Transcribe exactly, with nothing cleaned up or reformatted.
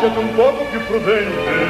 Siete un poco più prudente.